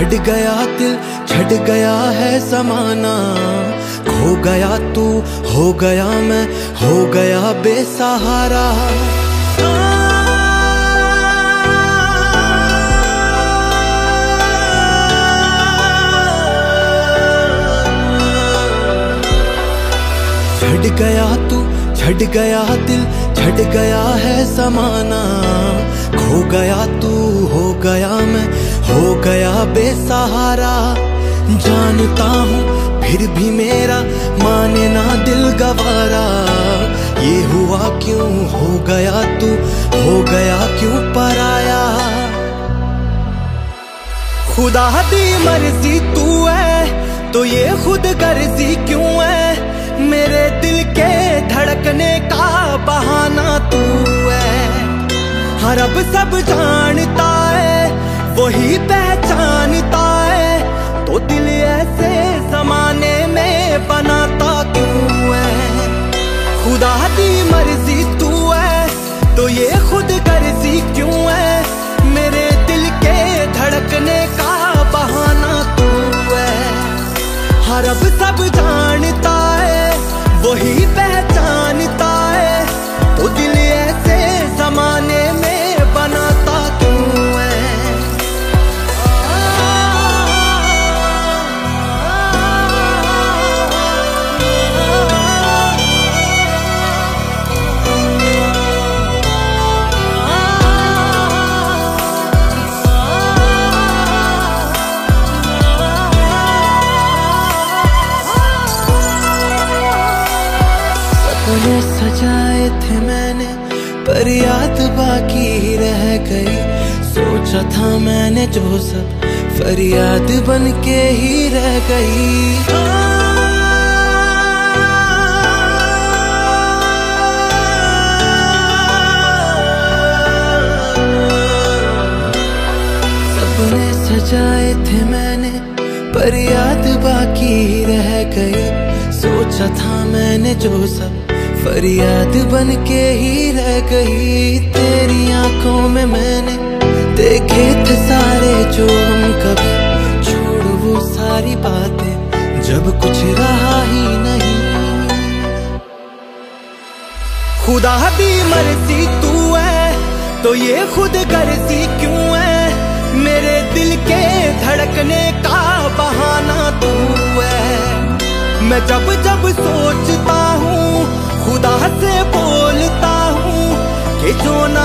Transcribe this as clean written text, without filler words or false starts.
छड़ गया दिल, छड़ गया है जमाना, खो गया तू, हो गया मैं, हो गया बेसहारा। छड़ गया तू, छड़ गया दिल, छड़ गया है जमाना, खो गया तू, हो गया मैं, हो गया बेसहारा। जानता हूँ फिर भी मेरा माने ना दिल गवारा, ये हुआ क्यों, हो गया तू, हो गया क्यों पराया। खुदा दी मर्जी तू है तो ये खुद गर्जी क्यों है, मेरे दिल के धड़कने का बहाना तू है। हर अब सब जानता है वही पहचानता है, तो दिल ऐसे जमाने में बनाता क्यों है। खुदा दी मर्जी तू है तो ये खुद गर्जी क्यों है, मेरे दिल के धड़कने का बहाना तू है। हर अब सब जानता है वही पहचानता है, तो दिल ऐसे जमाने में बनाता क्यों है। सपने सजाए थे मैंने पर याद बाकी रह गई, सोचा था मैंने जो सब फरियाद बन के ही रह गई। सपने सजाए थे मैंने पर याद बाकी रह गई, सोचा था मैंने जो सब फरियाद बन के ही रह गई। तेरी आंखों में मैंने देखे थे सारे जो हम कभी, छोड़ वो सारी बातें जब कुछ रहा ही नहीं। खुदा दी मर्जी तू है तो ये खुद गर्जी क्यों है, मेरे दिल के धड़कने का बहाना तू है। मैं जब जब सोचता हूँ खुदा से बोलता हूँ कि जो न